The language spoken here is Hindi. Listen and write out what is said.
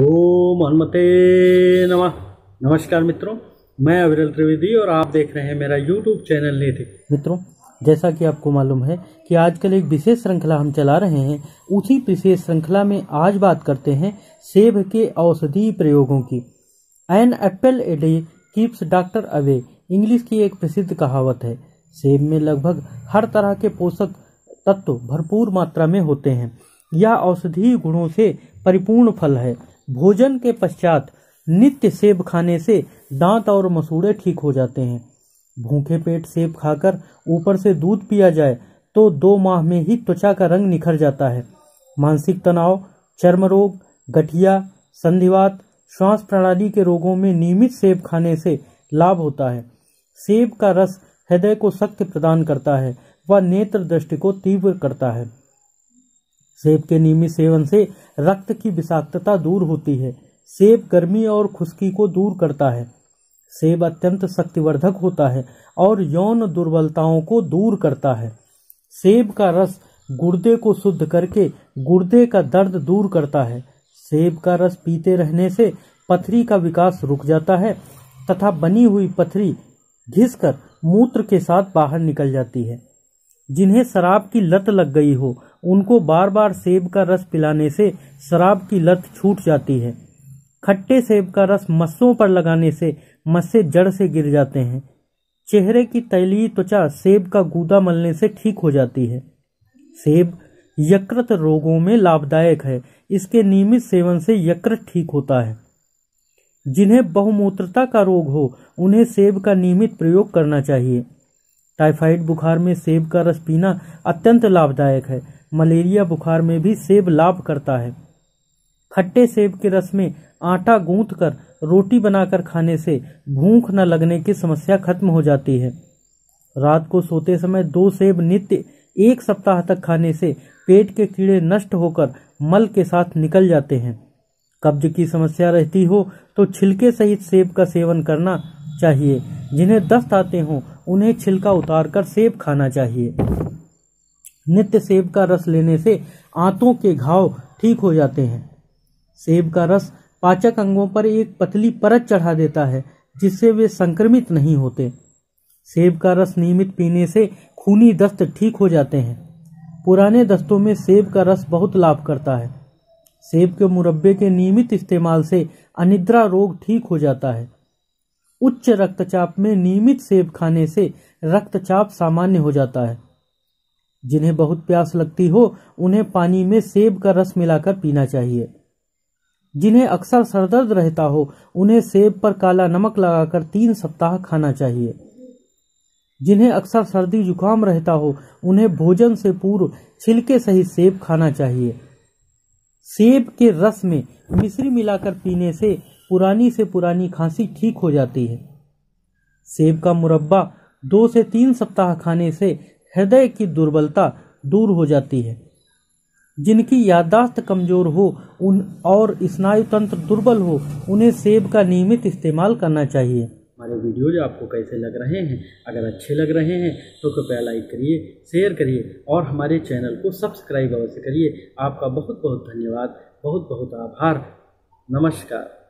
ओम हनुमते नमः। नमस्कार मित्रों, मैं अविरल त्रिवेदी और आप देख रहे हैं मेरा यूट्यूब चैनल नेति। मित्रों, जैसा कि आपको मालूम है कि आजकल एक विशेष श्रृंखला हम चला रहे हैं, उसी विशेष श्रृंखला में आज बात करते हैं सेब के औषधीय प्रयोगों की। An apple a day keeps doctor away English की एक प्रसिद्ध कहावत है। सेब में लगभग हर तरह के पोषक तत्व भरपूर मात्रा में होते हैं। यह औषधीय गुणों से परिपूर्ण फल है। भोजन के पश्चात नित्य सेब खाने से दांत और मसूड़े ठीक हो जाते हैं। भूखे पेट सेब खाकर ऊपर से दूध पिया जाए तो 2 माह में ही त्वचा का रंग निखर जाता है। मानसिक तनाव, चर्म रोग, गठिया, संधिवात, श्वास प्रणाली के रोगों में नियमित सेब खाने से लाभ होता है। सेब का रस हृदय को शक्ति प्रदान करता है व नेत्र दृष्टि को तीव्र करता है। सेब के नियमित सेवन से रक्त की विषाक्तता दूर होती है। सेब गर्मी और खुश्की को दूर करता है। सेब अत्यंत शक्तिवर्धक होता है और यौन दुर्बलताओं को दूर करता है। सेब का रस गुर्दे को शुद्ध करके गुर्दे का दर्द दूर करता है। सेब का रस पीते रहने से पथरी का विकास रुक जाता है तथा बनी हुई पथरी घिसकर मूत्र के साथ बाहर निकल जाती है। जिन्हें शराब की लत लग गई हो, उनको बार बार सेब का रस पिलाने से शराब की लत छूट जाती है। खट्टे सेब का रस मस्सों पर लगाने से मस्से जड़ से गिर जाते हैं। चेहरे की तैलीय त्वचा सेब का गूदा मलने से ठीक हो जाती है। सेब यकृत रोगों में लाभदायक है। इसके नियमित सेवन से यकृत ठीक होता है। जिन्हें बहुमूत्रता का रोग हो, उन्हें सेब का नियमित प्रयोग करना चाहिए। टाइफाइड बुखार में सेब का रस पीना अत्यंत लाभदायक है। मलेरिया बुखार में भी सेब लाभ करता है। खट्टे सेब के रस में आटा गूंथकर रोटी बनाकर खाने से भूख न लगने की समस्या खत्म हो जाती है। रात को सोते समय 2 सेब नित्य 1 सप्ताह तक खाने से पेट के कीड़े नष्ट होकर मल के साथ निकल जाते हैं। कब्ज की समस्या रहती हो तो छिलके सहित सेब का सेवन करना चाहिए। जिन्हें दस्त आते हों, उन्हें छिलका उतारकर सेब खाना चाहिए। नित्य सेब का रस लेने से आंतों के घाव ठीक हो जाते हैं। सेब का रस पाचक अंगों पर एक पतली परत चढ़ा देता है, जिससे वे संक्रमित नहीं होते। सेब का रस नियमित पीने से खूनी दस्त ठीक हो जाते हैं। पुराने दस्तों में सेब का रस बहुत लाभ करता है। सेब के मुरब्बे के नियमित इस्तेमाल से अनिद्रा रोग ठीक हो जाता है। उच्च रक्तचाप में नियमित सेब खाने से रक्तचाप सामान्य हो जाता है। जिन्हें बहुत प्यास लगती हो, उन्हें पानी में सेब का रस मिलाकर पीना चाहिए। जिन्हें अक्सर सरदर्द रहता हो, उन्हें सेब पर काला नमक लगाकर 3 सप्ताह खाना चाहिए। जिन्हें अक्सर सर्दी जुकाम रहता हो, उन्हें भोजन से पूर्व छिलके सहित सेब खाना चाहिए। सेब के रस में मिश्री मिलाकर पीने से पुरानी से पुरानी खांसी ठीक हो जाती है। सेब का मुरब्बा 2 से 3 सप्ताह खाने से हृदय की दुर्बलता दूर हो जाती है। जिनकी याददाश्त कमजोर हो उन और स्नायु तंत्र दुर्बल हो, उन्हें सेब का नियमित इस्तेमाल करना चाहिए। हमारे वीडियोज आपको कैसे लग रहे हैं? अगर अच्छे लग रहे हैं तो कृपया लाइक करिए, शेयर करिए और हमारे चैनल को सब्सक्राइब अवश्य करिए। आपका बहुत बहुत धन्यवाद, बहुत बहुत आभार। नमस्कार।